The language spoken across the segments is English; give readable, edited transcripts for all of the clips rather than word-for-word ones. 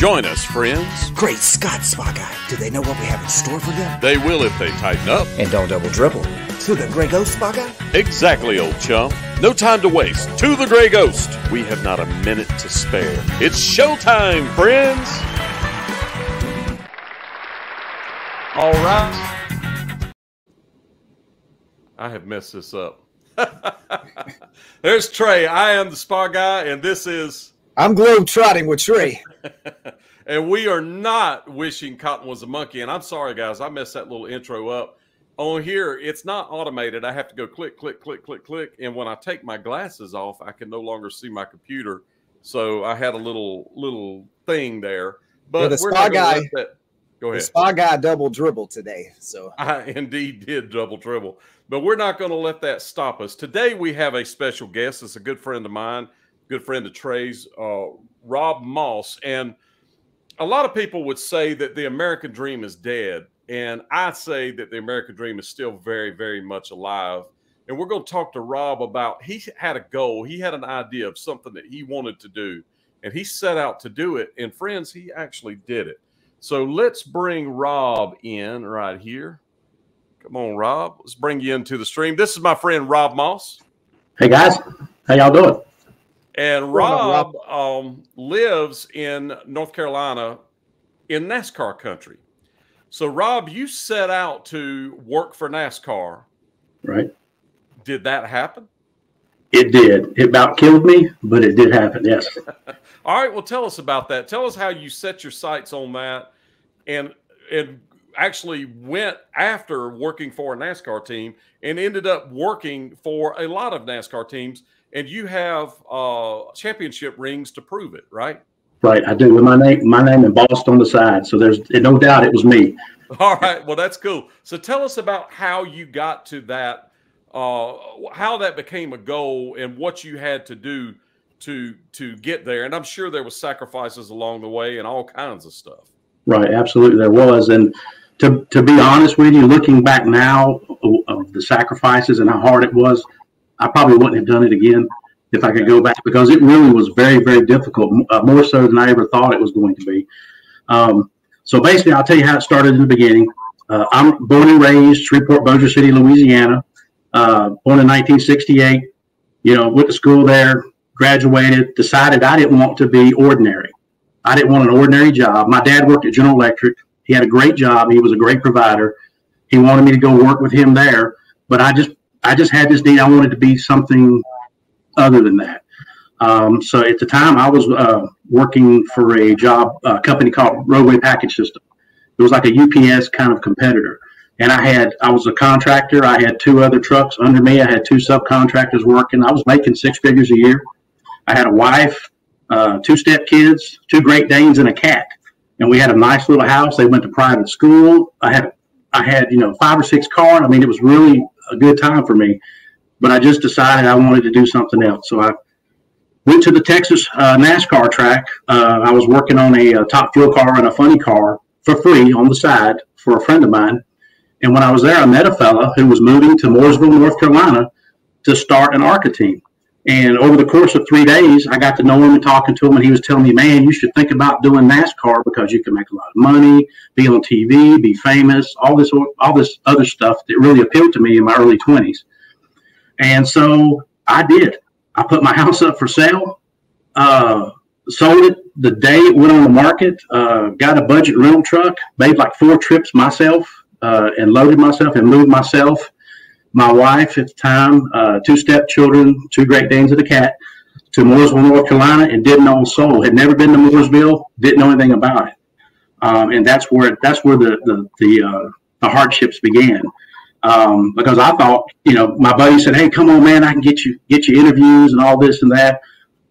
Join us, friends. Great Scott, Spot Guy. Do they know what we have in store for them? They will if they tighten up. And don't double dribble. To the Grey Ghost, Spot Guy? Exactly, old chum. No time to waste. To the Grey Ghost. We have not a minute to spare. It's showtime, friends. All right. I have messed this up. There's Trey. I am the Spa Guy, and this is... I'm Globetrotting with Trey. And we are not wishing Cotton was a monkey. And I'm sorry, guys. I messed that little intro up. On here, it's not automated. I have to go click, click, click, click, click. And when I take my glasses off, I can no longer see my computer. So I had a little thing there. But yeah, the Spa Guy... Go ahead. The Spa Guy double dribble today. So I indeed did double dribble. But we're not going to let that stop us. Today we have a special guest. It's a good friend of mine, good friend of Trey's, Rob Moss. And a lot of people would say that the American dream is dead. And I say that the American dream is still very, very much alive. And we're going to talk to Rob about, he had a goal. He had an idea of something that he wanted to do. And he set out to do it. And friends, he actually did it. So let's bring Rob in right here. Come on, Rob. Let's bring you into the stream. This is my friend Rob Moss. Hey, guys. How y'all doing? And Rob lives in North Carolina in NASCAR country. So, Rob, you set out to work for NASCAR. Right. Did that happen? It did. It about killed me, but it did happen, yes. All right, well, tell us about that. Tell us how you set your sights on that and actually went after working for a NASCAR team and ended up working for a lot of NASCAR teams, and you have championship rings to prove it, right? Right, I do. With my name embossed on the side, so there's no doubt it was me. All right, well, that's cool. So tell us about how you got to that, how that became a goal and what you had to do to get there. And I'm sure there was sacrifices along the way and all kinds of stuff. Right. Absolutely. There was. And to be honest with you, looking back now of the sacrifices and how hard it was, I probably wouldn't have done it again if I could go back, because it really was very, very difficult, more so than I ever thought it was going to be. So basically, I'll tell you how it started in the beginning. I'm born and raised Shreveport, Bossier City, Louisiana. Born in 1968, you know, went to school there, graduated, decided I didn't want to be ordinary. I didn't want an ordinary job. My dad worked at General Electric. He had a great job. He was a great provider. He wanted me to go work with him there, but I just had this need. I wanted to be something other than that. So at the time I was working for a job, a company called Roadway Package System. It was like a UPS kind of competitor. And I was a contractor. I had two other trucks under me. I had two subcontractors working. I was making six figures a year. I had a wife, two stepkids, two Great Danes, and a cat. And we had a nice little house. They went to private school. I had you know, 5 or 6 cars. I mean, it was really a good time for me. But I just decided I wanted to do something else. So I went to the Texas NASCAR track. I was working on a top fuel car and a funny car for free on the side for a friend of mine. And when I was there, I met a fella who was moving to Mooresville, North Carolina to start an ARCA team. And over the course of 3 days, I got to know him and talking to him. And he was telling me, man, you should think about doing NASCAR because you can make a lot of money, be on TV, be famous, all this other stuff that really appealed to me in my early 20s. And so I did. I put my house up for sale, sold it the day it went on the market, got a budget rental truck, made like 4 trips myself. And loaded myself and moved myself, my wife at the time, 2 stepchildren, 2 Great Danes and a cat, to Mooresville, North Carolina, and didn't know a soul. Had never been to Mooresville, didn't know anything about it, and that's where the hardships began, because I thought, you know, my buddy said, hey, come on, man, I can get you interviews and all this and that.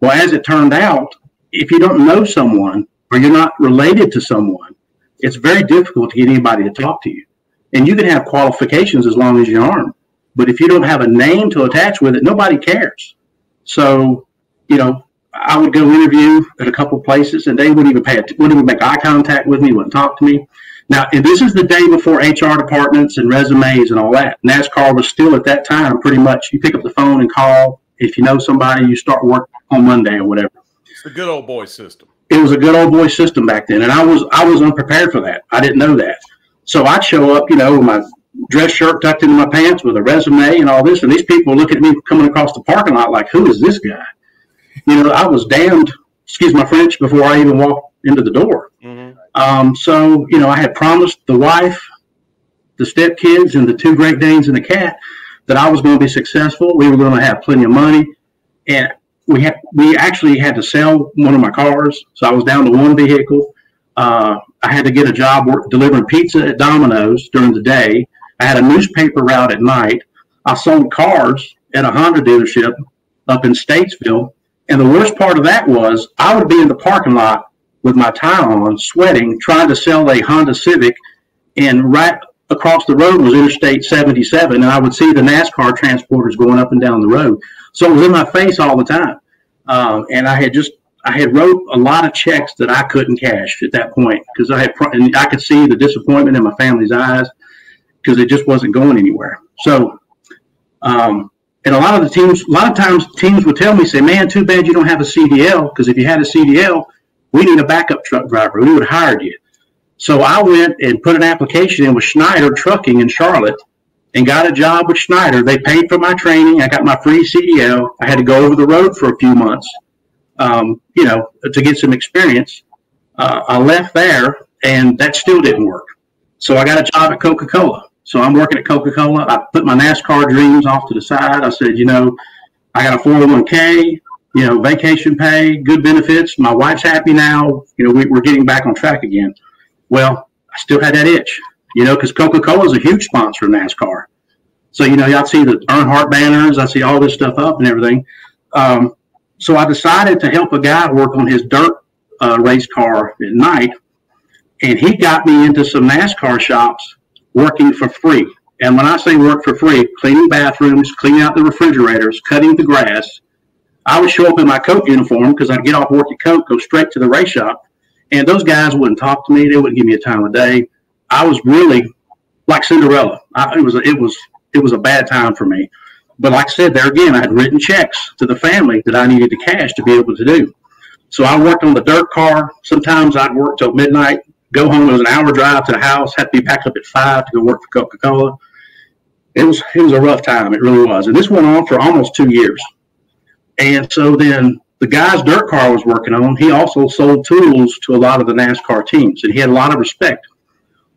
Well, as it turned out, if you don't know someone or you're not related to someone, it's very difficult to get anybody to talk to you. And you can have qualifications as long as your arm, but if you don't have a name to attach with it, nobody cares. So, you know, I would go interview at a couple places, and they wouldn't even make eye contact with me, wouldn't talk to me. Now, and this is the day before HR departments and resumes and all that. NASCAR was still at that time pretty much. You pick up the phone and call. If you know somebody, you start work on Monday or whatever. It's the good old boy system. it was a good old boy system back then, and I was unprepared for that. I didn't know that. So I'd show up, you know, with my dress shirt tucked into my pants with a resume and all this, and these people look at me coming across the parking lot like, who is this guy? You know, I was damned, excuse my French, before I even walked into the door. Mm-hmm. So, you know, I had promised the wife, the stepkids, and the 2 Great Danes and the cat that I was going to be successful. We were going to have plenty of money, and we actually had to sell one of my cars, so I was down to 1 vehicle. I had to get a job delivering pizza at Domino's during the day. I had a newspaper route at night. I sold cars at a Honda dealership up in Statesville. And the worst part of that was I would be in the parking lot with my tie on, sweating, trying to sell a Honda Civic. And right across the road was Interstate 77. And I would see the NASCAR transporters going up and down the road. So it was in my face all the time. And I had wrote a lot of checks that I couldn't cash at that point, because I could see the disappointment in my family's eyes, because it just wasn't going anywhere. So, and a lot of times teams would tell me, say, man, too bad you don't have a CDL, because if you had a CDL, we need a backup truck driver. We would have hired you. So I went and put an application in with Schneider Trucking in Charlotte and got a job with Schneider. They paid for my training. I got my free CDL. I had to go over the road for a few months, you know, to get some experience. I left there, and that still didn't work. So I got a job at Coca-Cola. So I'm working at Coca-Cola. I put my NASCAR dreams off to the side. I said, you know, I got a 401k, you know, vacation pay, good benefits. My wife's happy now. You know, we're getting back on track again. Well, I still had that itch, you know, because Coca-Cola is a huge sponsor of NASCAR. So, you know, y'all see the Earnhardt banners. I see all this stuff up and everything. So I decided to help a guy work on his dirt race car at night. And he got me into some NASCAR shops working for free. And when I say work for free, cleaning bathrooms, cleaning out the refrigerators, cutting the grass. I would show up in my Coke uniform, because I'd get off work at Coke, go straight to the race shop. And those guys wouldn't talk to me. They wouldn't give me a time of day. I was really like Cinderella. It was a bad time for me. But like I said, there again, I had written checks to the family that I needed the cash to be able to do. So I worked on the dirt car. Sometimes I'd work till midnight. Go home. It was an hour drive to the house. Had to be packed up at 5 to go work for Coca-Cola. It was a rough time. It really was. And this went on for almost 2 years. And so then the guy's dirt car I was working on, he also sold tools to a lot of the NASCAR teams, and he had a lot of respect.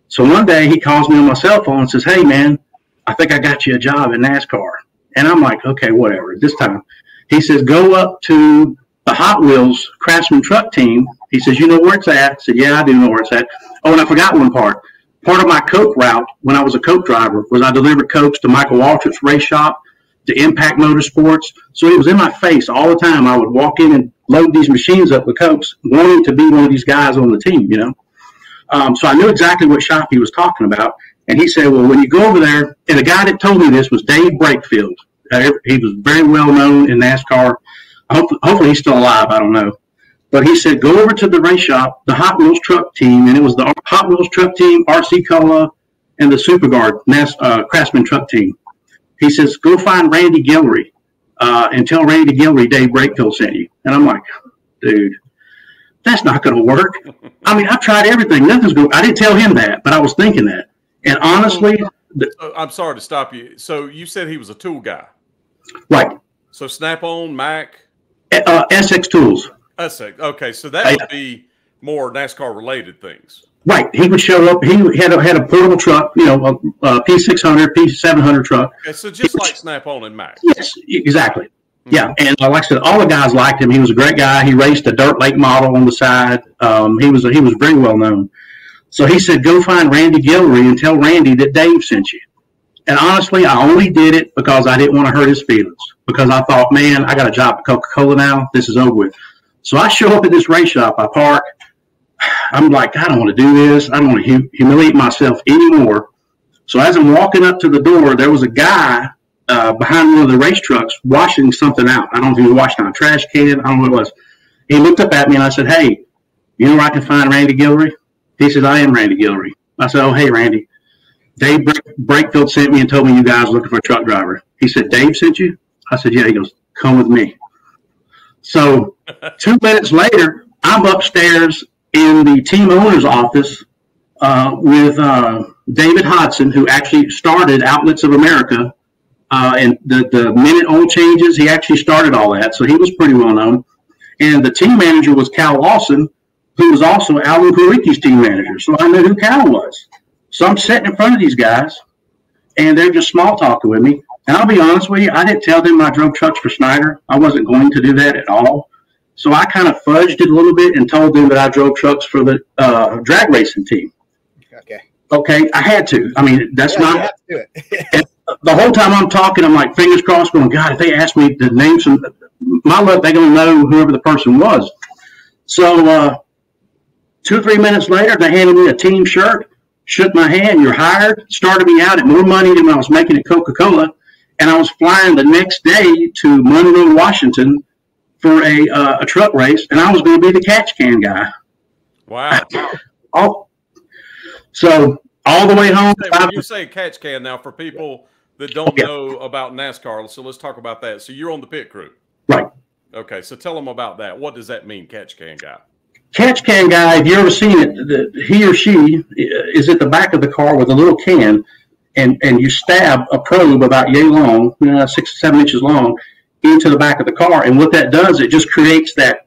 So one day he calls me on my cell phone and says, hey, man, I think I got you a job in NASCAR. And I'm like, okay, whatever. At this time, he says, go up to the Hot Wheels Craftsman truck team. He says, you know where it's at? I said, yeah, I do know where it's at. Oh, and I forgot one part. Part of my Coke route when I was a Coke driver was I delivered Cokes to Michael Waltrip's race shop, to Impact Motorsports. So it was in my face all the time. I would walk in and load these machines up with Cokes, wanting to be one of these guys on the team, you know. So I knew exactly what shop he was talking about. And he said, well, when you go over there, and the guy that told me this was Dave Brakefield. He was very well known in NASCAR. Hopefully he's still alive. I don't know. But he said, go over to the race shop, the Hot Wheels truck team. And it was the Hot Wheels truck team, RC Cola, and the Superguard Craftsman truck team. He says, go find Randy Guillory and tell Randy Guillory Dave Brakefield sent you. And I'm like, dude, that's not going to work. I mean, I've tried everything. Nothing's going. I didn't tell him that, but I was thinking that. And honestly, I'm sorry to stop you. So you said he was a tool guy. Right. So Snap-on, Mac. Essex Tools. Essex. Okay, so that would be more NASCAR-related things. Right. He would show up. He had a portable truck, you know, a P600, P700 truck. Okay, so just like Snap-on and Max. Yes, exactly. Mm-hmm. Yeah, and like I said, all the guys liked him. He was a great guy. He raced a dirt late model on the side. He was very well known. So he said, go find Randy Guillory and tell Randy that Dave sent you. And honestly, I only did it because I didn't want to hurt his feelings, because I thought, man, I got a job at Coca-Cola now. This is over with. So I show up at this race shop. I park. I'm like, I don't want to do this. I don't want to humiliate myself anymore. So as I'm walking up to the door, there was a guy behind one of the race trucks washing something out. I don't know if he was washing out a trash can. I don't know what it was. He looked up at me, and I said, hey, you know where I can find Randy Guillory? He says, I am Randy Guillory. I said, oh, hey, Randy. Dave Brakefield sent me and told me you guys were looking for a truck driver. He said, Dave sent you? I said, yeah. He goes, come with me. So 2 minutes later, I'm upstairs in the team owner's office with David Hodson, who actually started Outlets of America, and the minute oil changes, he actually started all that, so he was pretty well known. And the team manager was Cal Lawson, who was also Alan Kuricki's team manager, so I knew who Cal was. So I'm sitting in front of these guys, and they're just small talking with me. And I'll be honest with you, I didn't tell them I drove trucks for Schneider. I wasn't going to do that at all. So I kind of fudged it a little bit and told them that I drove trucks for the drag racing team. Okay. Okay, I had to. I mean, that's not – the whole time I'm talking, I'm like fingers crossed going, God, if they ask me to name some – my luck, they're going to know whoever the person was. So 2 or 3 minutes later, they handed me a team shirt, shook my hand, you're hired, started me out at more money than when I was making at Coca-Cola, and I was flying the next day to Monroe, Washington for a truck race, and I was going to be the catch can guy. Wow. So all the way home. When you say catch can now, for people that don't know about NASCAR, so let's talk about that. So you're on the pit crew. Right. Okay, so tell them about that. What does that mean, catch can guy? Catch can guy, have you ever seen it? He or she is at the back of the car with a little can, and you stab a probe about yay long, 6 to 7 inches long, into the back of the car. And what that does, it just creates that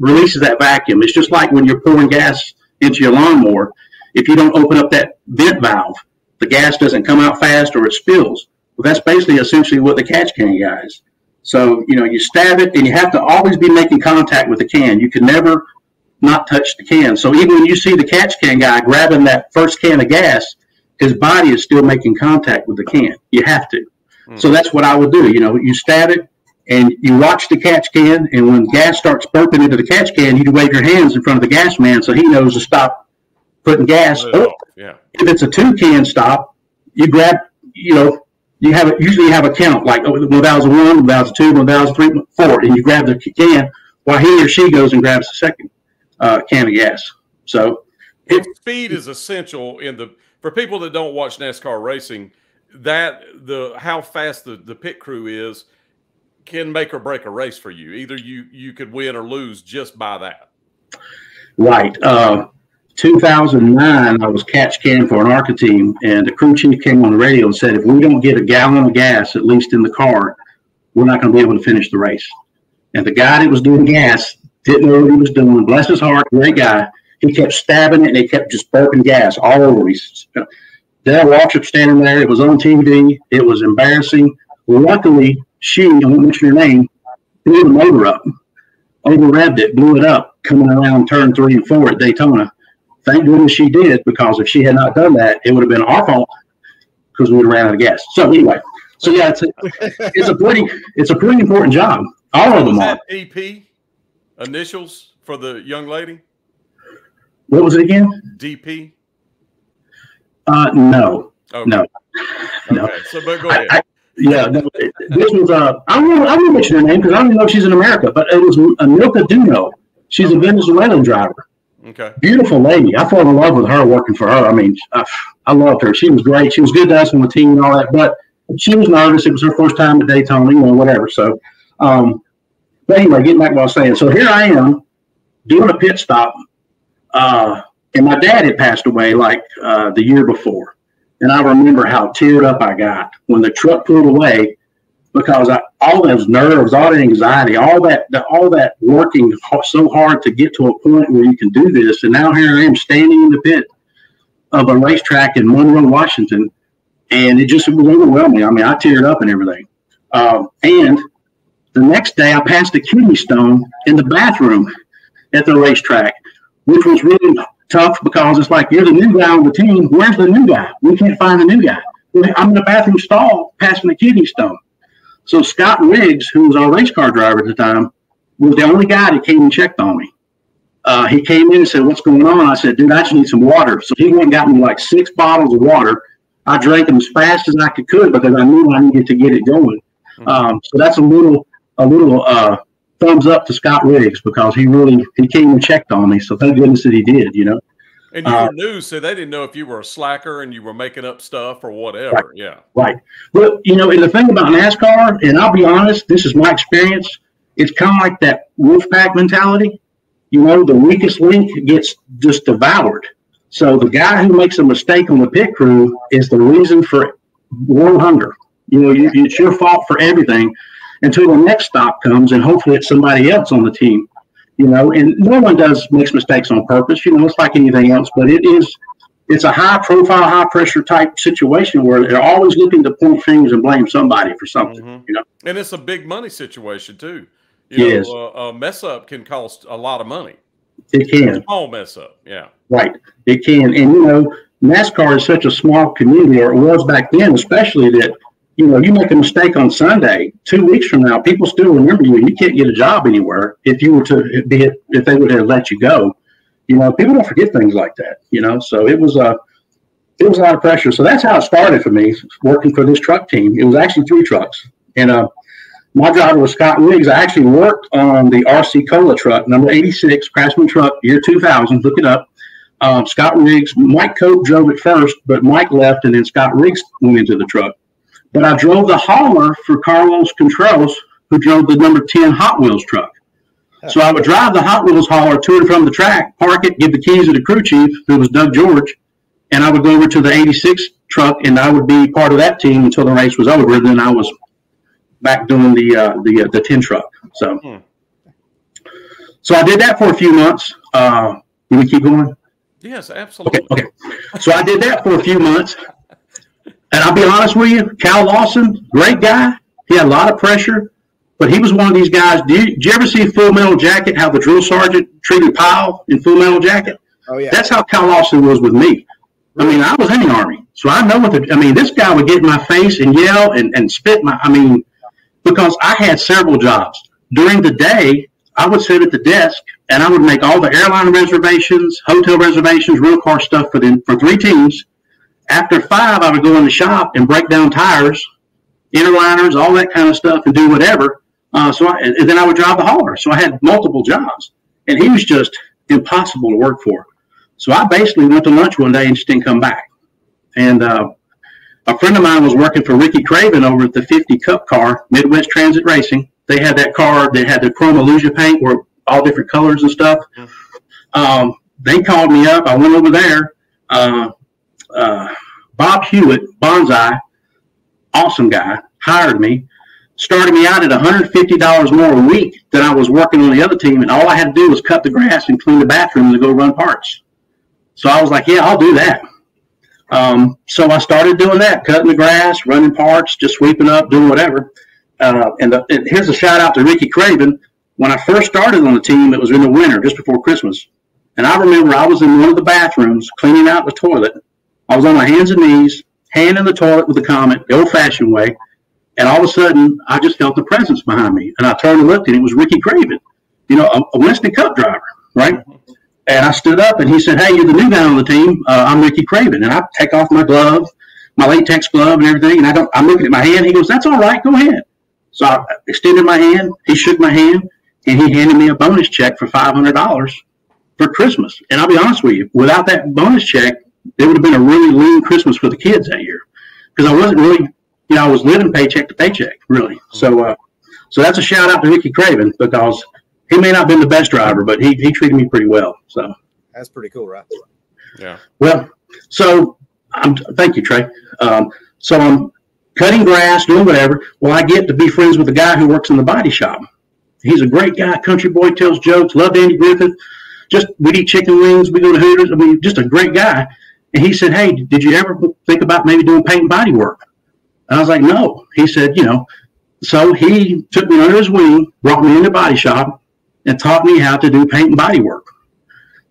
releases that vacuum. It's just like when you're pouring gas into your lawnmower. If you don't open up that vent valve, the gas doesn't come out fast or it spills. Well, that's basically essentially what the catch can guy is. So, you stab it, and you have to always be making contact with the can. You can never not touch the can. So even when you see the catch can guy grabbing that first can of gas, his body is still making contact with the can. You have to. Mm. So that's what I would do. You stab it, and you watch the catch can, and when gas starts burping into the catch can, you wave your hands in front of the gas man so he knows to stop putting gas. Oh, yeah. If it's a two-can stop, you grab, usually you have a count, like 1,001, 1,002, 1,003, 4, and you grab the can while he or she goes and grabs the second can of gas. So speed is essential for people that don't watch NASCAR racing. How fast the pit crew is can make or break a race for you. Either you could win or lose just by that. Right. 2009, I was catch can for an ARCA team, and the crew chief came on the radio and said, if we don't get a gallon of gas, at least in the car, we're not going to be able to finish the race. And the guy that was doing gas didn't know what he was doing. Bless his heart, great guy. He kept stabbing it, and he kept just burping gas all over. Dale Waltrip standing there. It was on TV. It was embarrassing. Luckily, she, I won't mention her name, blew the motor up, overrevved it, blew it up, coming around turn 3 and 4 at Daytona. Thank goodness she did, because if she had not done that, it would have been our fault because we would have ran out of gas. So anyway, so yeah, it's a pretty important job. All of them are. EP initials for the young lady. What was it again? DP. No, okay. No. Okay. So, but go ahead. This was I won't mention her name because I don't even know if she's in America, but it was Anilka Duno. She's a Venezuelan driver. Okay. Beautiful lady. I fell in love with her working for her. I mean, I loved her. She was great. She was good to us on the team and all that, but she was nervous. It was her first time at Daytona, whatever. So, but anyway, getting back to what I was saying. So here I am doing a pit stop, and my dad had passed away like the year before. And I remember how teared up I got when the truck pulled away, because all those nerves, all that anxiety, all that working so hard to get to a point where you can do this. And now here I am standing in the pit of a racetrack in Monroe, Washington, and it was overwhelming. I mean, I teared up and everything. And the next day I passed a kidney stone in the bathroom at the racetrack, which was really tough because it's like, you're the new guy on the team. Where's the new guy? We can't find the new guy. I'm in the bathroom stall passing the kidney stone. So Scott Riggs, who was our race car driver at the time, was the only guy that came and checked on me. He came in and said, what's going on? I said, dude, I just need some water. So he went and got me like 6 bottles of water. I drank them as fast as I could because I knew I needed to get it going. So that's a little thumbs up to Scott Riggs, because he came and checked on me. So thank goodness that he did, And you were new, so they didn't know if you were a slacker and you were making up stuff or whatever. Right, yeah. Right. But, and the thing about NASCAR, and I'll be honest, this is my experience, it's kind of like that wolf pack mentality. you know, the weakest link gets just devoured. So the guy who makes a mistake on the pit crew is the reason for world hunger. You know, it's your fault for everything until the next stop comes, and hopefully it's somebody else on the team. You know, and no one makes mistakes on purpose. You know, it's like anything else, but it's a high-profile, high-pressure type situation where they're always looking to point fingers and blame somebody for something. Mm-hmm. You know, and it's a big money situation too. You know, a mess up can cost a lot of money. It can. A small mess up, yeah. Right, it can. And you know, NASCAR is such a small community, or it was back then, especially that. You know, you make a mistake on Sunday, 2 weeks from now, people still remember you, and you can't get a job anywhere if you were to be, if they would have let you go. You know, people don't forget things like that, you know, so it was a lot of pressure. So that's how it started for me working for this truck team. It was actually 3 trucks. And my driver was Scott Riggs. I actually worked on the RC Cola truck, number 86, Craftsman truck, year 2000, look it up. Scott Riggs, Mike Cope drove it first, but Mike left and then Scott Riggs went into the truck. But I drove the hauler for Carlos Contreras, who drove the number 10 Hot Wheels truck. So I would drive the Hot Wheels hauler to and from the track, park it, give the keys to the crew chief, who was Doug George, and I would go over to the 86 truck, and I would be part of that team until the race was over. And then I was back doing the 10 truck. So, so I did that for a few months. Can we keep going? Yes, absolutely. Okay. So I did that for a few months. And I'll be honest with you, Cal Lawson, great guy. He had a lot of pressure, but he was one of these guys. Did you ever see Full Metal Jacket, how the drill sergeant treated Powell in Full Metal Jacket? Oh, yeah. That's how Cal Lawson was with me. I mean, I was in the Army, so I know what the – I mean, this guy would get in my face and yell and spit my – I mean, because I had several jobs. During the day, I would sit at the desk, and I would make all the airline reservations, hotel reservations, real car stuff for 3 teams. After 5, I would go in the shop and break down tires, interliners, all that kind of stuff, and do whatever. And then I would drive the hauler. So I had multiple jobs, and he was just impossible to work for. So I basically went to lunch one day and just didn't come back. And a friend of mine was working for Ricky Craven over at the 50 Cup car, Midwest Transit Racing. They had that car. They had the chrome Aluja paint, where all different colors and stuff. They called me up. I went over there. Bob Hewitt, Bonsai, awesome guy, hired me, started me out at $150 more a week than I was working on the other team, and all I had to do was cut the grass and clean the bathrooms and go run parts. So I was like, yeah, I'll do that. So I started doing that, cutting the grass, running parts, just sweeping up, doing whatever. And here's a shout-out to Ricky Craven. When I first started on the team, it was in the winter, just before Christmas. And I remember I was in one of the bathrooms cleaning out the toilet. I was on my hands and knees, hand in the toilet with a comment, the old-fashioned way, and all of a sudden, I just felt the presence behind me. And I turned and looked, and it was Ricky Craven, you know, a Winston Cup driver, right? And I stood up, and he said, hey, you're the new guy on the team. I'm Ricky Craven. And I take off my glove, my latex glove and everything, and I'm looking at my hand. He goes, that's all right. Go ahead. So I extended my hand. He shook my hand, and he handed me a bonus check for $500 for Christmas. And I'll be honest with you, without that bonus check, it would have been a really lean Christmas for the kids that year, because I wasn't really, you know, I was living paycheck to paycheck, really. So, so that's a shout out to Ricky Craven, because he may not have been the best driver, but he treated me pretty well. So that's pretty cool, right? Yeah. Well, so thank you, Trey. So I'm cutting grass, doing whatever. Well, I get to be friends with a guy who works in the body shop. He's a great guy, country boy, tells jokes, loved Andy Griffith. Just we eat chicken wings, we go to Hooters. I mean, just a great guy. And he said, hey, did you ever think about maybe doing paint and body work? And I was like, no. He said, you know, so he took me under his wing, brought me in the body shop, and taught me how to do paint and body work.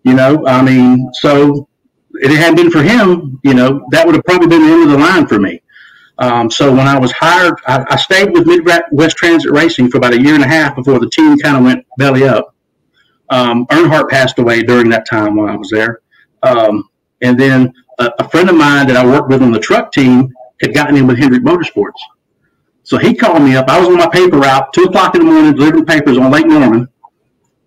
You know, I mean, so if it hadn't been for him, you know, that would have probably been the end of the line for me. So when I was hired, I stayed with Midwest Transit Racing for about 1.5 years before the team kind of went belly up. Earnhardt passed away during that time while I was there. And then a friend of mine that I worked with on the truck team had gotten in with Hendrick Motorsports. So he called me up. I was on my paper route, 2 o'clock in the morning, delivering papers on Lake Norman.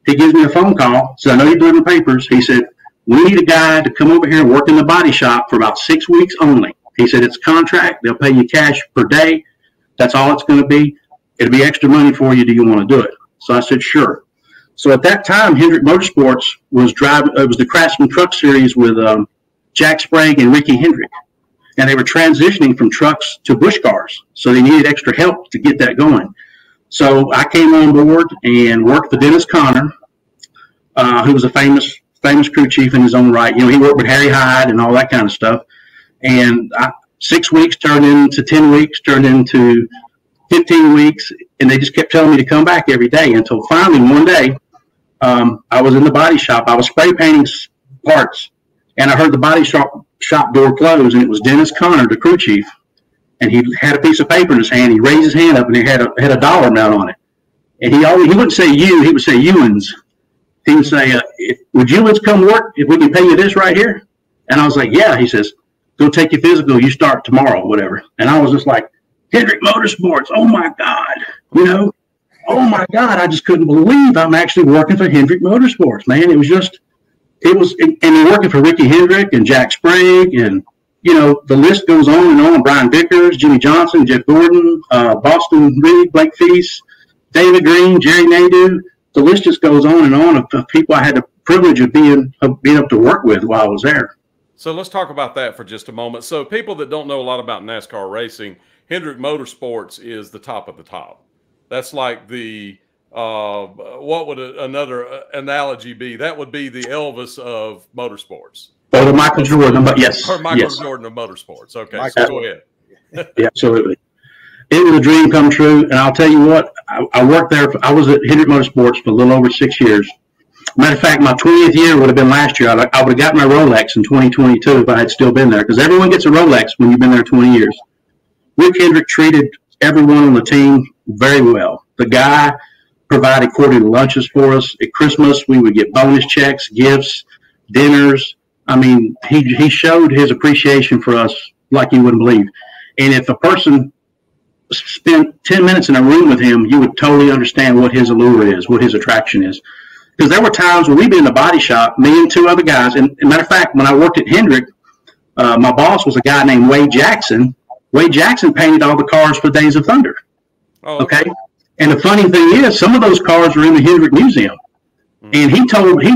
He gives me a phone call, said, I know you're delivering papers. He said, we need a guy to come over here and work in the body shop for about 6 weeks only. He said, it's contract. They'll pay you cash per day. That's all it's going to be. It'll be extra money for you. Do you want to do it? So I said, sure. So at that time, Hendrick Motorsports was driving. It was the Craftsman Truck Series with Jack Sprague and Ricky Hendrick, and they were transitioning from trucks to bush cars. So they needed extra help to get that going. So I came on board and worked for Dennis Connor, who was a famous crew chief in his own right. You know, he worked with Harry Hyde and all that kind of stuff. And 6 weeks turned into 10 weeks, turned into 15 weeks, and they just kept telling me to come back every day until finally one day I was in the body shop. I was spray painting parts, and I heard the body shop door close, and it was Dennis Connor, the crew chief, and he had a piece of paper in his hand. He raised his hand up, and it had a dollar amount on it. And he wouldn't say you, he would say Ewins. He would say, would Ewins come work if we can pay you this right here? And I was like, yeah. He says, go take your physical. You start tomorrow, whatever. And I was just like, Hendrick Motorsports. Oh my God. You know, oh my God. I just couldn't believe I'm actually working for Hendrick Motorsports, man. It was just, and you're working for Ricky Hendrick and Jack Sprague, and, you know, the list goes on and on. Brian Vickers, Jimmy Johnson, Jeff Gordon, Boston Reed, Blake Feast, David Green, Jerry Nadeau. The list just goes on and on of people I had the privilege of being able to work with while I was there. So let's talk about that for just a moment. So people that don't know a lot about NASCAR racing, Hendrick Motorsports is the top of the top. That's like the, what would another analogy be? That would be the Elvis of motorsports. Or the Michael Jordan, but yes. Or Michael Jordan of motorsports. Okay, Michael. So go ahead. Yeah, absolutely. It was a dream come true, and I'll tell you what, I worked there. I was at Hendrick Motorsports for a little over 6 years. Matter of fact, my 20th year would have been last year. I would have got my Rolex in 2022 if I had still been there, because everyone gets a Rolex when you've been there 20 years. Rick Hendrick treated everyone on the team very well. The guy provided quarterly lunches for us. At Christmas, we would get bonus checks, gifts, dinners. I mean, he showed his appreciation for us like you wouldn't believe. And if a person spent 10 minutes in a room with him, you would totally understand what his allure is, what his attraction is. Because there were times when we'd be in the body shop, me and two other guys. And as a matter of fact, when I worked at Hendrick, my boss was a guy named Wade Jackson. Wade Jackson painted all the cars for Days of Thunder. Oh, okay? And the funny thing is, some of those cars were in the Hendrick Museum. Mm-hmm. And he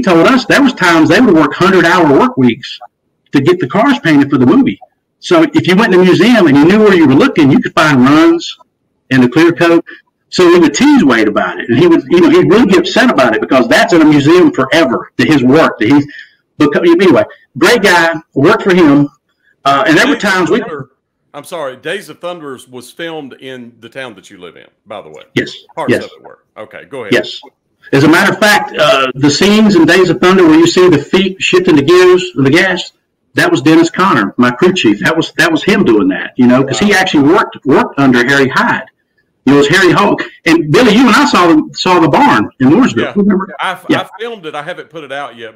told us there was times they would work 100-hour work weeks to get the cars painted for the movie. So if you went in the museum and you knew where you were looking, you could find runs and the clear coat. So he would tease Wade about it, and he would, you know, he'd really get upset about it because that's in a museum forever. To his work, that he's become. Anyway, great guy, worked for him, and there were times we. I'm sorry, Days of Thunder was filmed in the town that you live in, by the way. Yes, parts of it were. Okay, go ahead. Yes, as a matter of fact, the scenes in Days of Thunder where you see the feet shifting the gears of the gas, that was Dennis Connor, my crew chief. That was him doing that, you know, because he actually worked under Harry Hyde. It was Harry Hoke. And Billy, you and I saw the barn in Mooresville. Yeah. I filmed it. I haven't put it out yet,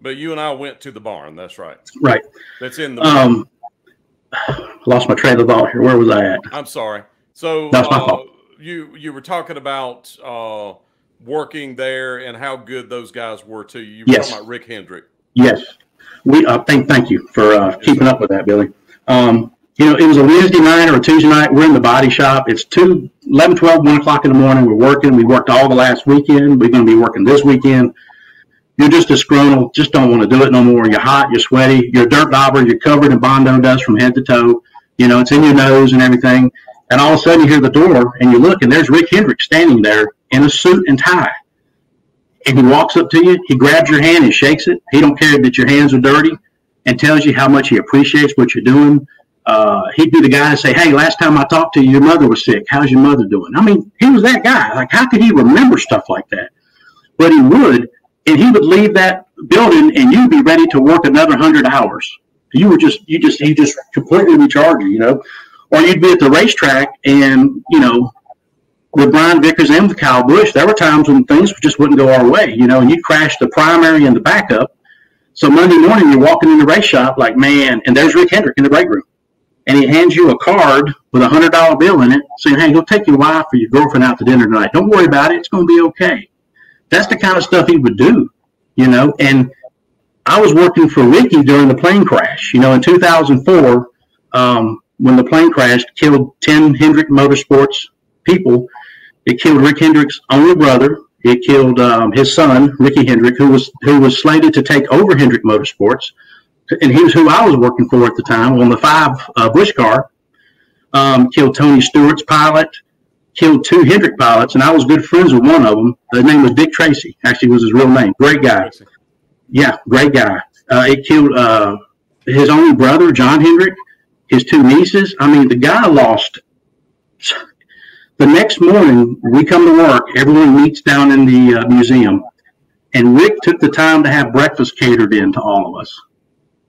but you and I went to the barn. That's right. Right. That's in the barn. I lost my train of thought here. Where was I at? I'm sorry. So that's my fault. You were talking about working there and how good those guys were to you. You were talking about Rick Hendrick. Yes. We thank you for keeping up with that, Billy. You know, it was a Wednesday night or a Tuesday night. We're in the body shop. It's 11, 12, 1 o'clock in the morning. We're working. We worked all the last weekend. We're going to be working this weekend. You're just disgruntled. Just don't want to do it no more. You're hot. You're sweaty. You're a dirt dauber. You're covered in Bondo dust from head to toe. You know, it's in your nose and everything. And all of a sudden you hear the door and you look, and there's Rick Hendrick standing there in a suit and tie. And he walks up to you. He grabs your hand and shakes it. He don't care that your hands are dirty, and tells you how much he appreciates what you're doing. He'd be the guy to say, hey, last time I talked to you, your mother was sick. How's your mother doing? I mean, he was that guy. Like, how could he remember stuff like that? But he would, and he would leave that building, and you'd be ready to work another 100 hours. You were just, he just completely recharged you, you know. Or you'd be at the racetrack, and, you know, with Brian Vickers and with Kyle Busch, there were times when things just wouldn't go our way, you know, and you'd crash the primary and the backup. So Monday morning, you're walking in the race shop like, man, and there's Rick Hendrick in the break room. And he hands you a card with a $100 bill in it, saying, hey, go take your wife or your girlfriend out to dinner tonight. Don't worry about it. It's going to be okay. That's the kind of stuff he would do, you know. And I was working for Ricky during the plane crash. You know, in 2004, when the plane crashed, killed 10 Hendrick Motorsports people. It killed Rick Hendrick's only brother. It killed his son, Ricky Hendrick, who was slated to take over Hendrick Motorsports, and he was who I was working for at the time on the 5 Busch car. Killed Tony Stewart's pilot, killed 2 Hendrick pilots, and I was good friends with one of them. His name was Dick Tracy. Actually, was his real name. Great guy. Yeah, great guy. It killed his only brother, John Hendrick, his 2 nieces. I mean, the guy lost. The next morning, we come to work. Everyone meets down in the museum, and Rick took the time to have breakfast catered in to all of us,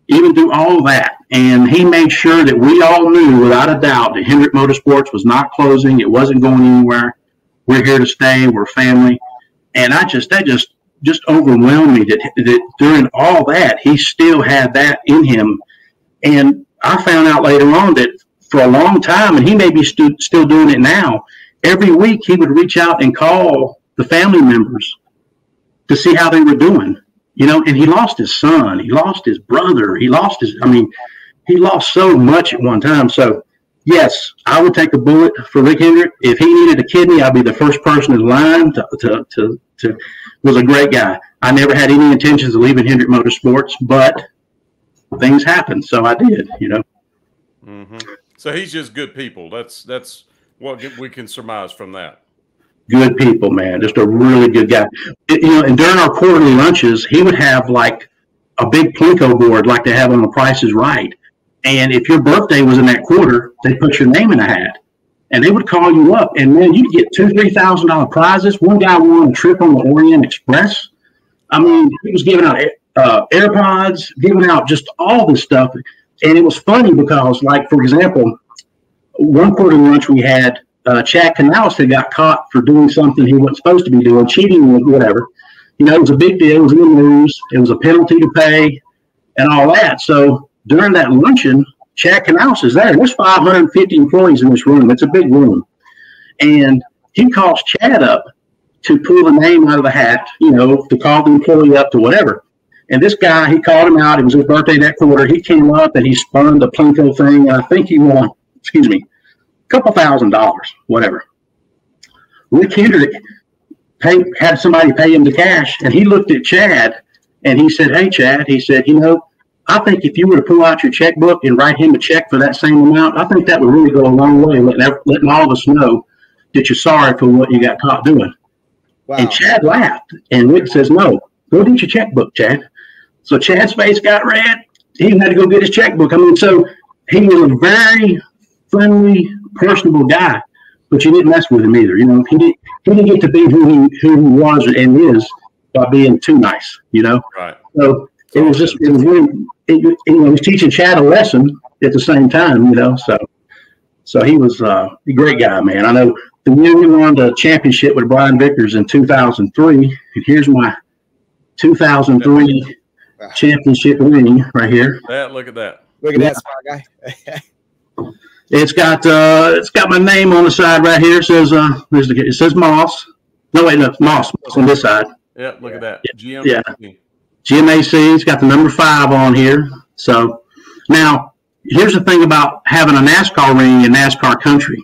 even through all that. And he made sure that we all knew, without a doubt, that Hendrick Motorsports was not closing. It wasn't going anywhere. We're here to stay. We're family. And that just overwhelmed me that during all that, he still had that in him. And I found out later on that for a long time, and he may be still doing it now, every week he would reach out and call the family members to see how they were doing, you know. And he lost his son, he lost his brother, he lost his, I mean, he lost so much at one time. So yes, I would take a bullet for Rick Hendrick. If he needed a kidney, I'd be the first person in line to was a great guy. I never had any intentions of leaving Hendrick Motorsports, but things happened, so I did, you know. Mm-hmm. So he's just good people. That's what we can surmise from that. Good people, man. Just a really good guy. You know, and during our quarterly lunches, he would have like a big Plinko board like they have on The Price is Right. And if your birthday was in that quarter, they'd put your name in a hat. And they would call you up. And, man, you'd get $2,000, $3,000 prizes. One guy won a trip on the Orient Express. I mean, he was giving out AirPods, giving out just all this stuff. And it was funny because, like, for example, one quarter lunch we had, Chad Knauss had got caught for doing something he wasn't supposed to be doing, cheating or whatever. You know, it was a big deal. It was in the news. It was a penalty to pay and all that. So during that luncheon, Chad Knauss is there. There's 550 employees in this room. It's a big room. And he calls Chad up to pull the name out of the hat, you know, to call the employee up to whatever. And this guy, he called him out. It was his birthday that quarter. He came up and he spun the Plinko thing. I think he won, excuse me, a couple $1,000s, whatever. Rick Hendrick had somebody pay him the cash, and he looked at Chad and he said, "Hey, Chad," he said, "you know, I think if you were to pull out your checkbook and write him a check for that same amount, I think that would really go a long way, letting all of us know that you're sorry for what you got caught doing." Wow. And Chad laughed, and Rick says, "No, go get your checkbook, Chad." So Chad's face got red. He had to go get his checkbook. I mean, so he was a very friendly, personable guy, but you didn't mess with him either. You know, he didn't get to be who he was and is by being too nice. You know, right? So it was just it was teaching Chad a lesson at the same time. You know, so he was a great guy, man. I know the year we won the championship with Brian Vickers in 2003, and here's my 2003 championship ring right here. Yeah, look at that! Look at that, Spy Guy. It's got my name on the side right here. It says it says Moss. No, wait, no, it's Moss on this side. Yeah, look at that. Yeah. GMAC. Yeah. GMAC. It's got the number 5 on here. So now here's the thing about having a NASCAR ring in NASCAR country.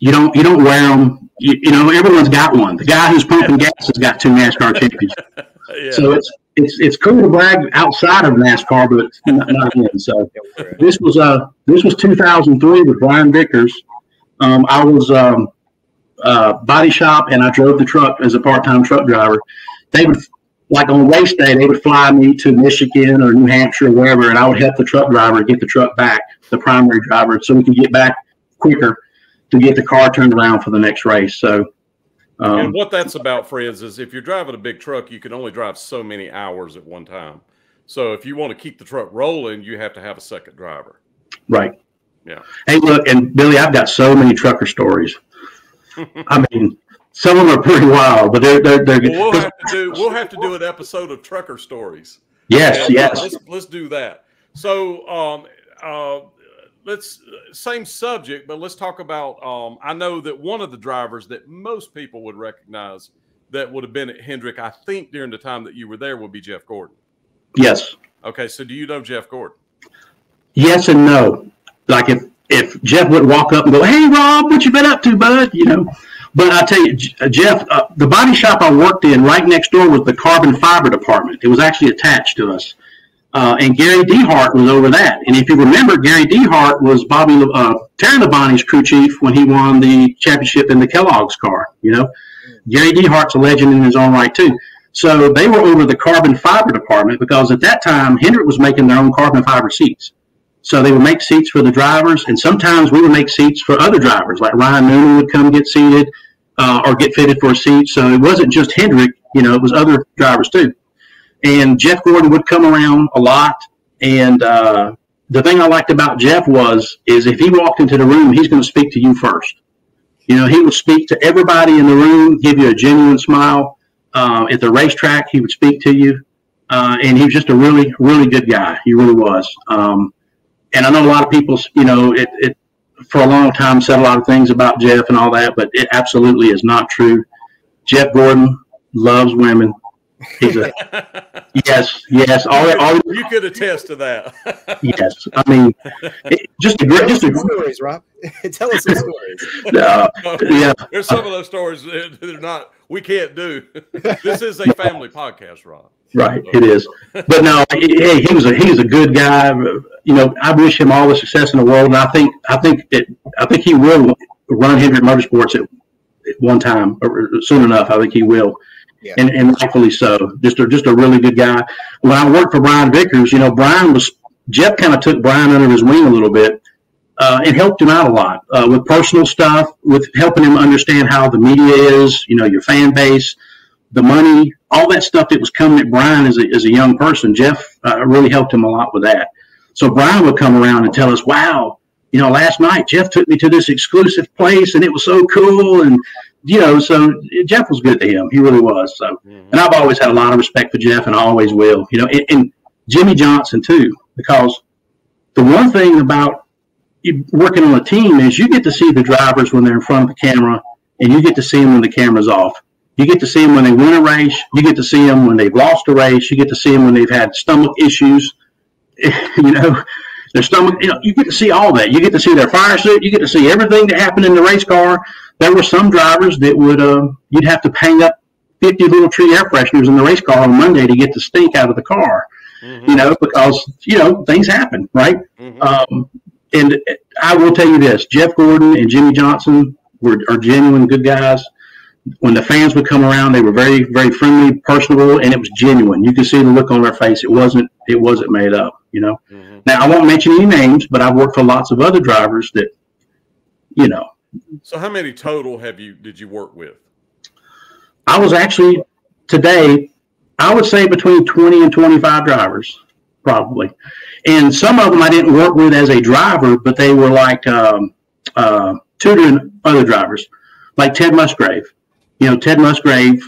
You don't wear them. You know, everyone's got one. The guy who's pumping gas has got 2 NASCAR championships. Yeah. So it's cool to brag outside of NASCAR, but not in. So this was 2003 with Brian Vickers. I was body shop, and I drove the truck as a part-time truck driver. They would, like on race day, they would fly me to Michigan or New Hampshire or wherever, and I would help the truck driver get the truck back, the primary driver, so we could get back quicker to get the car turned around for the next race. So, and what that's about, Friends, is if you're driving a big truck, you can only drive so many hours at one time. So if you want to keep the truck rolling, you have to have a second driver. Right. Yeah. Hey, look, and Billy, I've got so many trucker stories. I mean, some of them are pretty wild, but they're good. Well, we'll have to do an episode of trucker stories. Yes, and, yes. Let's do that. So, let's same subject, but let's talk about, I know that one of the drivers that most people would recognize that would have been at Hendrick, I think during the time that you were there, would be Jeff Gordon. Yes. Okay. So do you know Jeff Gordon? Yes and no. Like if Jeff would walk up and go, "Hey Rob, what you been up to, bud?" You know, But I tell you, Jeff, the body shop I worked in right next door was the carbon fiber department. It was actually attached to us. And Gary DeHart was over that. And if you remember, Gary DeHart was Bobby, Terry Labonte's crew chief when he won the championship in the Kellogg's car. You know, Gary DeHart's a legend in his own right, too. So they were over the carbon fiber department because at that time, Hendrick was making their own carbon fiber seats. So they would make seats for the drivers, and sometimes we would make seats for other drivers, like Ryan Noonan would come get seated or get fitted for a seat. So it wasn't just Hendrick, you know, it was other drivers too. And Jeff Gordon would come around a lot, and the thing I liked about Jeff is if he walked into the room, he's going to speak to you first. You know, he would speak to everybody in the room, give you a genuine smile. At the racetrack, he would speak to you, and he was just a really, really good guy. He really was. And I know a lot of people, you know, for a long time said a lot of things about Jeff and all that, but it absolutely is not true. Jeff Gordon loves women. He's a, yes. You could attest to that. Yes, I mean, just a great stories, Rob. Tell us some stories. Yeah, there's some of those stories that are not. We can't do. This is a family podcast, Rob. Right, it is. But no, hey, he was a good guy. You know, I wish him all the success in the world, and I think he will run Hendrick Motorsports at one time or soon enough. I think he will. Yeah. And rightfully so. Just a really good guy. When I worked for Brian Vickers, you know, Jeff kind of took Brian under his wing a little bit and helped him out a lot with personal stuff, with helping him understand how the media is, you know, your fan base, the money, all that stuff that was coming at Brian as a young person. Jeff really helped him a lot with that. So Brian would come around and tell us, wow, you know, last night Jeff took me to this exclusive place and it was so cool. And you know, so Jeff was good to him. He really was. So, and I've always had a lot of respect for Jeff, and I always will. You know, and Jimmy Johnson too, because the one thing about working on a team is you get to see the drivers when they're in front of the camera, and you get to see them when the camera's off. You get to see them when they win a race. You get to see them when they've lost a race. You get to see them when they've had stomach issues. You know, their stomach. You know, you get to see all that. You get to see their fire suit. You get to see everything that happened in the race car. There were some drivers that would you'd have to hang up 50 little tree air fresheners in the race car on Monday to get the stink out of the car, you know, because, you know, things happen, right? And I will tell you this, Jeff Gordon and Jimmy Johnson are genuine good guys. When the fans would come around, they were very, very friendly, personable, and it was genuine. You could see the look on their face. It wasn't made up, you know. Now, I won't mention any names, but I've worked for lots of other drivers that, you know. So how many total did you work with? I was actually today, I would say between 20 and 25 drivers, probably. And some of them I didn't work with as a driver, but they were like tutoring other drivers, like Ted Musgrave. You know, Ted Musgrave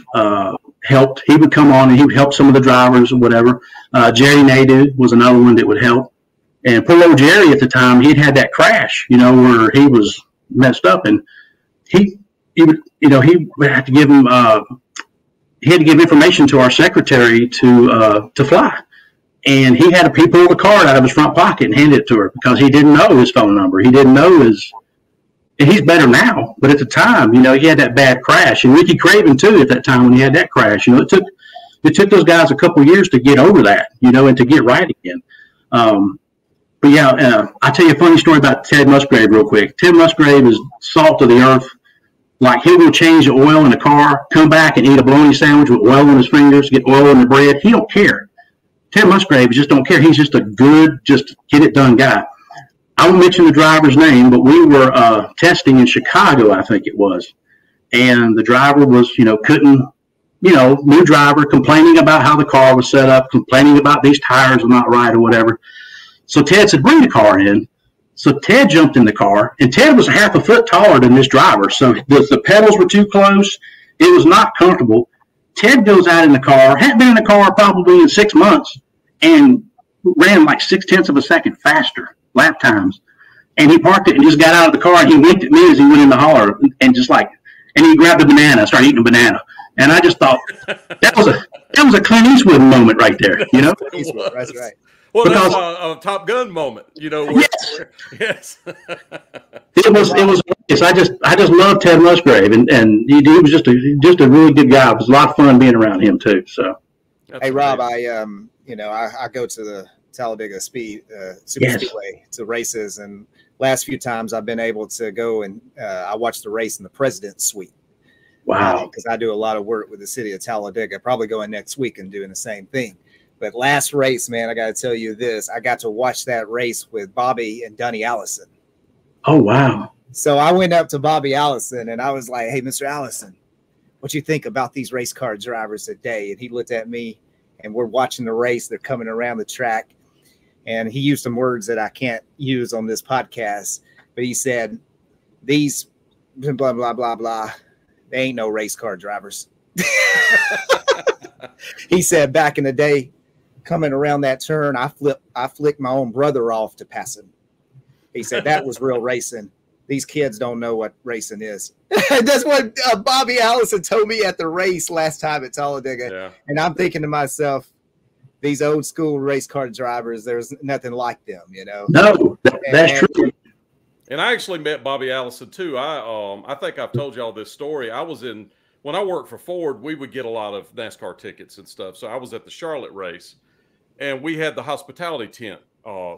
helped. He would come on and he would help some of the drivers or whatever. Jerry Nadeau was another one that would help. And poor old Jerry at the time, he'd had that crash, you know, where he was messed up, and he would, you know, he would have to give him he had to give information to our secretary to fly, and he had to pull the card out of his front pocket and hand it to her because he didn't know his phone number. He didn't know his, and he's better now, but at the time, you know, he had that bad crash. And Ricky Craven too at that time when he had that crash, you know, it took those guys a couple of years to get over that, you know, and to get right again. But yeah, I'll tell you a funny story about Ted Musgrave real quick. Ted Musgrave is salt of the earth. Like, he will change the oil in the car, come back and eat a bologna sandwich with oil on his fingers, get oil in the bread. He don't care. Ted Musgrave just don't care. He's just a good, just get it done guy. I won't mention the driver's name, but we were testing in Chicago, I think it was. And the driver was, you know, couldn't, you know, new driver, complaining about how the car was set up, complaining about these tires were not right or whatever. So Ted said, bring the car in. So Ted jumped in the car, and Ted was half a foot taller than this driver. So the pedals were too close. It was not comfortable. Ted goes out in the car, hadn't been in the car probably in 6 months, and ran like 0.6 of a second faster lap times. And he parked it and just got out of the car, and he winked at me as he went in the holler, and just like, and he grabbed a banana, started eating a banana. And I just thought, that was a Clint Eastwood moment right there, you know? That's right. Well, because, that's a Top Gun moment, you know. Yes. It was. I just love Ted Musgrave, and he was just a really good guy. It was a lot of fun being around him too. So, that's hey great. Rob, I go to the Talladega Speedway to races, and last few times I've been able to go and I watch the race in the President's Suite. Wow. Because I do a lot of work with the city of Talladega. Probably going next week and doing the same thing. But last race, man, I got to tell you this. I got to watch that race with Bobby and Donnie Allison. Oh, wow. So I went up to Bobby Allison, and I was like, hey, Mr. Allison, what you think about these race car drivers today? And he looked at me, and we're watching the race. They're coming around the track. And he used some words that I can't use on this podcast. But he said, these blah, blah, blah, blah. They ain't no race car drivers. He said back in the day, coming around that turn, I flicked my own brother off to pass him. He said that was real racing. These kids don't know what racing is. That's what Bobby Allison told me at the race last time at Talladega. Yeah. And I'm thinking to myself, these old school race car drivers, there's nothing like them, you know. No, that's true. And I actually met Bobby Allison too. I think I've told y'all this story. When I worked for Ford, we would get a lot of NASCAR tickets and stuff. So I was at the Charlotte race, and we had the hospitality tent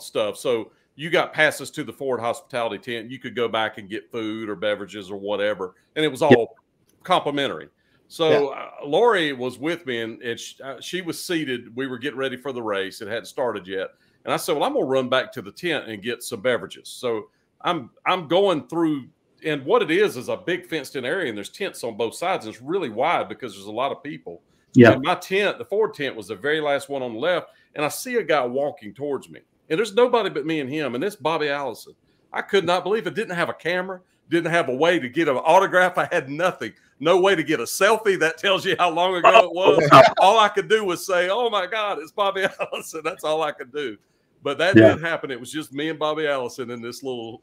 stuff. So you got passes to the Ford hospitality tent. You could go back and get food or beverages or whatever, and it was all complimentary. So Lori was with me, and she was seated. We were getting ready for the race. It hadn't started yet, and I said, "Well, I'm gonna run back to the tent and get some beverages." So I'm going through, and what it is a big fenced-in area, and there's tents on both sides. It's really wide because there's a lot of people. Yeah. And my tent, the Ford tent, was the very last one on the left, and I see a guy walking towards me, and there's nobody but me and him, and this Bobby Allison. I could not believe it. Didn't have a camera, didn't have a way to get an autograph. I had nothing, no way to get a selfie. That tells you how long ago it was. All I could do was say, "Oh my God, it's Bobby Allison." That's all I could do. But that did happen. It was just me and Bobby Allison in this little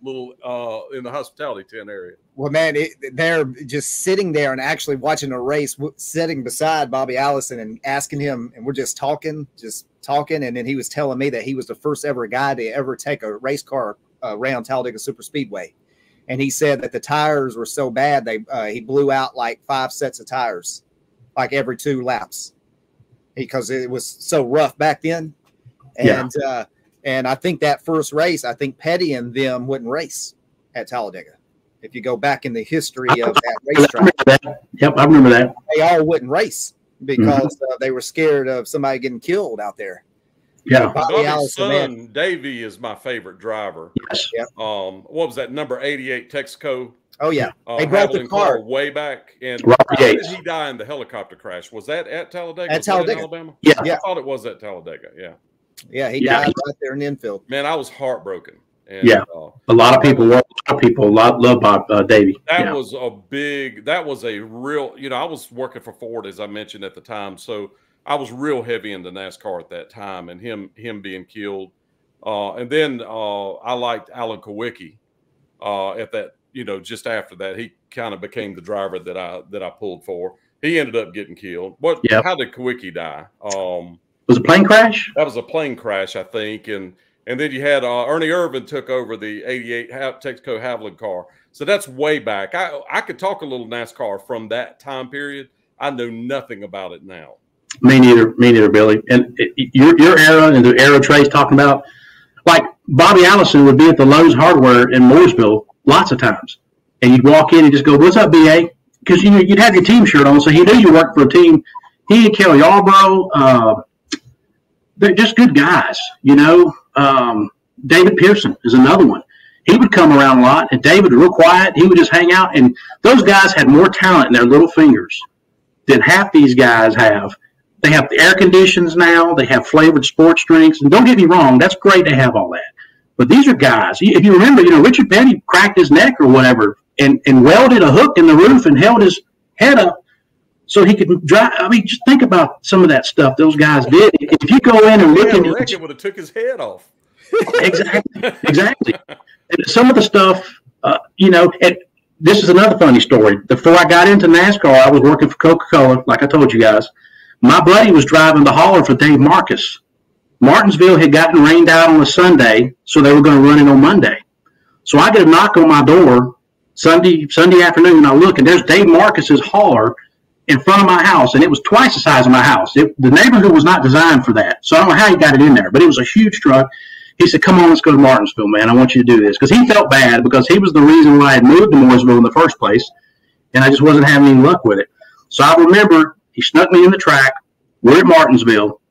in the hospitality tent area. Well, man, they're just sitting there and actually watching a race, sitting beside Bobby Allison and asking him, and we're just talking. And then he was telling me that he was the first ever guy to ever take a race car around Talladega Super Speedway. And he said that the tires were so bad, he blew out like 5 sets of tires, like every 2 laps, because it was so rough back then. And, and I think that first race, I think Petty and them wouldn't race at Talladega. If you go back in the history of that racetrack. Yep, I remember that. They all wouldn't race because they were scared of somebody getting killed out there. Yeah. Bobby's son, Davey, is my favorite driver. Yes. Yep. What was that, number 88 Texaco? Oh, yeah. They brought the car way back. And how did he die in the helicopter crash? Was that at Talladega? At Talladega. Alabama? Yeah. I thought it was at Talladega, yeah, he died right there in the infield. Man, I was heartbroken. And, a lot of people love Bob Davey. That was a big. That was a real. You know, I was working for Ford, as I mentioned at the time, so I was real heavy into NASCAR at that time, and him being killed, and then I liked Alan Kowicki at that. You know, just after that, he kind of became the driver that I pulled for. He ended up getting killed. What? Yep. How did Kowicki die? Was a plane crash? That was a plane crash, I think. And then you had Ernie Irvin took over the 88 Texaco Haviland car. So that's way back. I could talk a little NASCAR from that time period. I know nothing about it now. Me neither, Billy. And your era and the era Trey's talking about, like Bobby Allison would be at the Lowe's Hardware in Mooresville lots of times. And you'd walk in and just go, "What's up, BA?" Because you'd have your team shirt on, so he knew you worked for a team. He and Kelly Yarbrough, they're just good guys, you know. David Pearson is another one. He would come around a lot, and David was real quiet. He would just hang out, and those guys had more talent in their little fingers than half these guys have. They have the air conditions now. They have flavored sports drinks, and don't get me wrong, that's great to have all that. But these are guys. If you remember, you know, Richard Petty cracked his neck or whatever, and welded a hook in the roof and held his head up so he could drive. I mean, just think about some of that stuff those guys did. If you go in and look at it, Rick would have took his head off. Exactly. And some of the stuff, you know, and this is another funny story. Before I got into NASCAR, I was working for Coca-Cola, like I told you guys. My buddy was driving the hauler for Dave Marcus Martinsville had gotten rained out on a Sunday, so they were going to run it on Monday. So I get a knock on my door Sunday afternoon, and I look, and there's Dave Marcus's hauler in front of my house, and it was twice the size of my house. The neighborhood was not designed for that, so I don't know how he got it in there, but it was a huge truck. He said, come on, let's go to Martinsville, man. I want you to do this. Because he felt bad, because he was the reason why I had moved to Mooresville in the first place, and I just wasn't having any luck with it. So I remember he snuck me in the track. We're at Martinsville.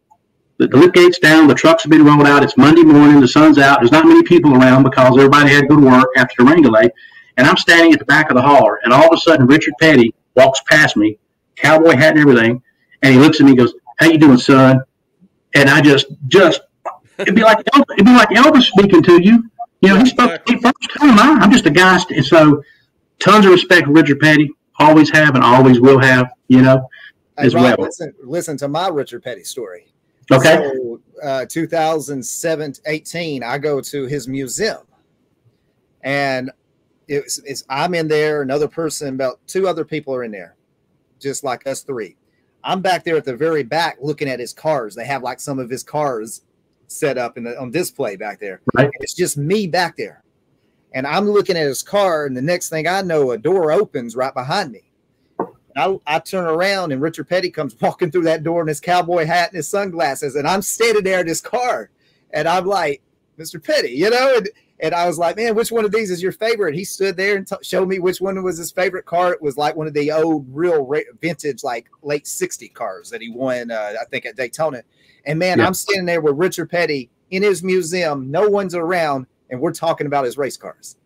The lift gate's down. The trucks have been rolled out. It's Monday morning. The sun's out. There's not many people around because everybody had to go to work after the rain delay. And I'm standing at the back of the hauler, and all of a sudden Richard Petty walks past me, cowboy hat and everything, and he looks at me and goes, how you doing, son? And I just it'd be like Elvis speaking to you. You know, he spoke to me first time. I'm just a guy. And so tons of respect for Richard Petty. Always have and always will have, you know, as well. Listen to my Richard Petty story. Okay. So, 2017-18, I go to his museum, and I'm in there. Another person, about two other people are in there, just like us three. I'm back there at the very back looking at his cars. They have like some of his cars set up on display back there. Right. It's just me back there. And I'm looking at his car, and the next thing I know, a door opens right behind me. I turn around, and Richard Petty comes walking through that door in his cowboy hat and his sunglasses, and I'm standing there in his car, and I'm like, Mr. Petty, you know? And I was like, man, which one of these is your favorite? He stood there and showed me which one was his favorite car. It was like one of the old, real vintage, like late 60 cars that he won, I think, at Daytona. And, man, yeah. I'm standing there with Richard Petty in his museum. No one's around. And we're talking about his race cars.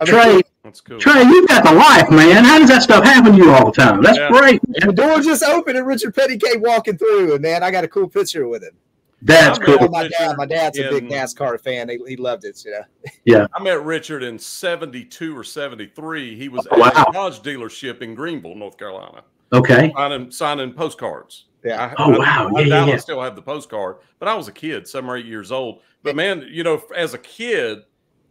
I mean, Trey, that's cool. Trey, you've got the life, man. How does that stuff happen to you all the time? That's great. And the door just opened, and Richard Petty came walking through, and, man, I got a cool picture with him. That's cool. My dad's a big NASCAR fan. He loved it, you know. Yeah. I met Richard in 72 or 73. He was at a Dodge dealership in Greenville, North Carolina. Okay. Signing postcards. Yeah. I still have the postcard, but I was a kid, 7 or 8 years old. But man, you know, as a kid,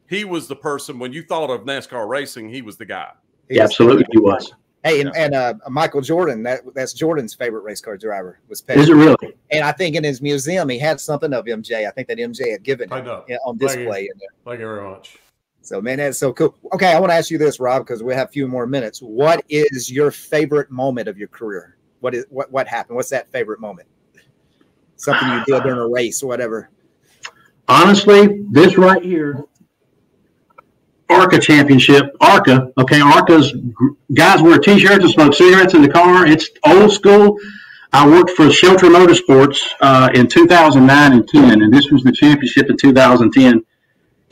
he was the person when you thought of NASCAR racing, he was the guy. Yeah, absolutely, he was. Hey, and Michael Jordan, that's Jordan's favorite race car driver was Petty. Is it really? And I think in his museum he had something of MJ. I think that MJ had given him on display in there. Thank you very much. So, man, that's so cool. Okay, I want to ask you this, Rob, because we have a few more minutes. What is your favorite moment of your career? What happened? What's that favorite moment? Something you did during a race or whatever. Honestly, this right here, ARCA championship, ARCA. Okay, ARCA's guys wear T-shirts and smoke cigarettes in the car. It's old school. I worked for Shelter Motorsports in 2009 and 10, and this was the championship in 2010.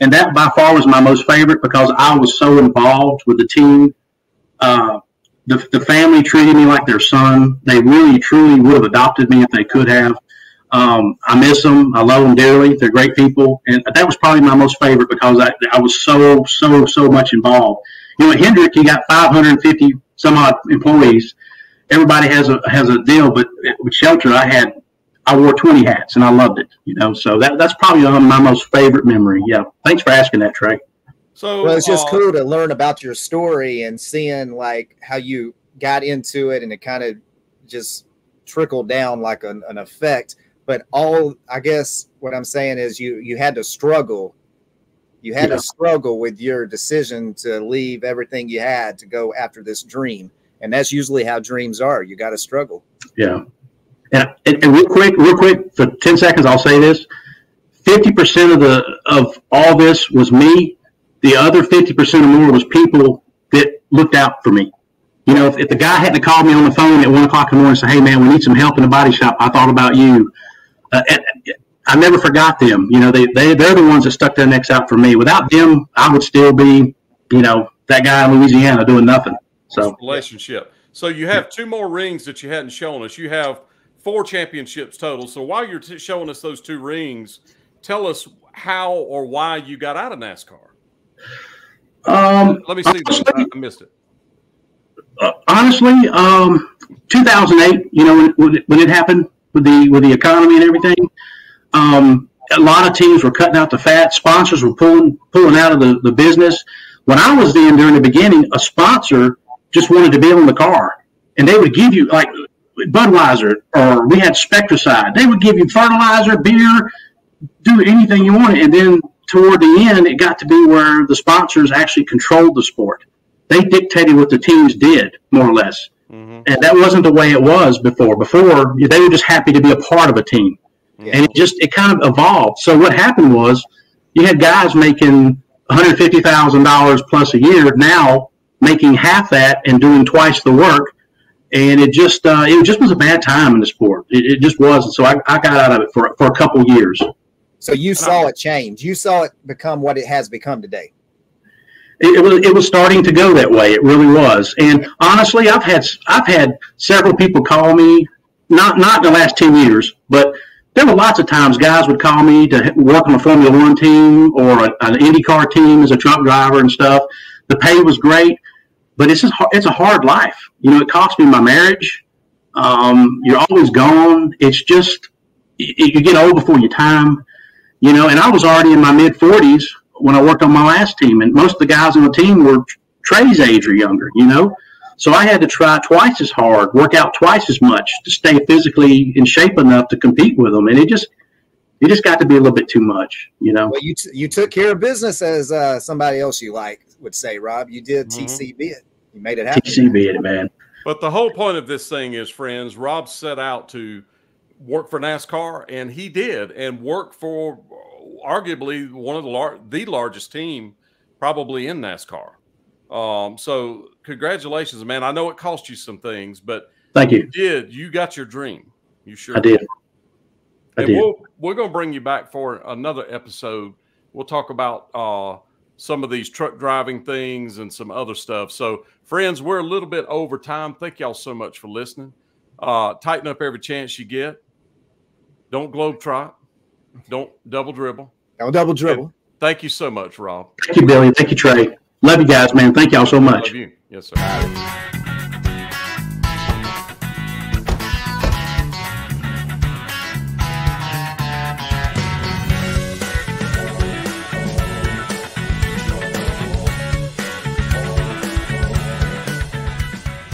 And that by far was my most favorite because I was so involved with the team. The family treated me like their son. They really, truly would have adopted me if they could have. I miss them. I love them dearly. They're great people. And that was probably my most favorite because I was so much involved. You know, at Hendrick, you got 550 some odd employees. Everybody has a deal, but with Shelter, I wore 20 hats and I loved it, you know, so that's probably my most favorite memory. Yeah. Thanks for asking that, Trey. So well, it's just cool to learn about your story and seeing like how you got into it and it kind of just trickled down like an effect. But I guess what I'm saying is you had to struggle. You had to struggle with your decision to leave everything you had to go after this dream. And that's usually how dreams are. You got to struggle. Yeah. And real quick, for 10 seconds, I'll say this. 50% of all this was me. The other 50% or more was people that looked out for me. You know, if the guy hadn't called me on the phone at 1 o'clock in the morning and said, hey, man, we need some help in the body shop. I thought about you. I never forgot them. You know, they're the ones that stuck their necks out for me. Without them, I would still be, you know, that guy in Louisiana doing nothing. So relationship. So you have two more rings that you hadn't shown us. You have 4 championships total. So while you're showing us those 2 rings, tell us how or why you got out of NASCAR. Let me see. I missed it. Honestly, 2008, you know, when it happened with the economy and everything, a lot of teams were cutting out the fat. Sponsors were pulling out of the business. When I was in during the beginning, a sponsor just wanted to be on the car, and they would give you like Budweiser, or we had Spectracide. They would give you fertilizer, beer, do anything you wanted. And then toward the end, it got to be where the sponsors actually controlled the sport. They dictated what the teams did, more or less. Mm-hmm. And that wasn't the way it was before. Before, they were just happy to be a part of a team. Yeah. And it kind of evolved. So what happened was you had guys making $150,000 plus a year now making half that and doing twice the work. And it just was a bad time in the sport. It just was. And so I got out of it for a couple years. So you saw it change. You saw it become what it has become today. It was starting to go that way. It really was. And honestly, I've had several people call me, not in the last 10 years, but there were lots of times guys would call me to work on a Formula One team or an IndyCar team as a truck driver and stuff. The pay was great. But it's a hard life. You know, it cost me my marriage. You're always gone. It's just, you get old before your time, you know, and I was already in my mid-40s when I worked on my last team, and most of the guys on the team were Trey's age or younger, you know. So I had to try twice as hard, work out twice as much to stay physically in shape enough to compete with them, and it just got to be a little bit too much, you know. Well, you took care of business, as somebody else you like would say, Rob. You did TCB it. You made it happen. TCB it, man. But the whole point of this thing is, friends, Rob set out to work for NASCAR, and he did, and worked for arguably one of the largest team probably in NASCAR. So congratulations, man. I know it cost you some things, but thank you. You did. You got your dream. You sure did. And we're going to bring you back for another episode. We'll talk about some of these truck driving things and some other stuff. So, friends, we're a little bit over time. Thank y'all so much for listening. Tighten up every chance you get. Don't globetrot. Don't double dribble. Don't double dribble. And thank you so much, Rob. Thank you, Billy. Thank you, Trey. Love you guys, man. Thank y'all so much. Love you. Yes, sir.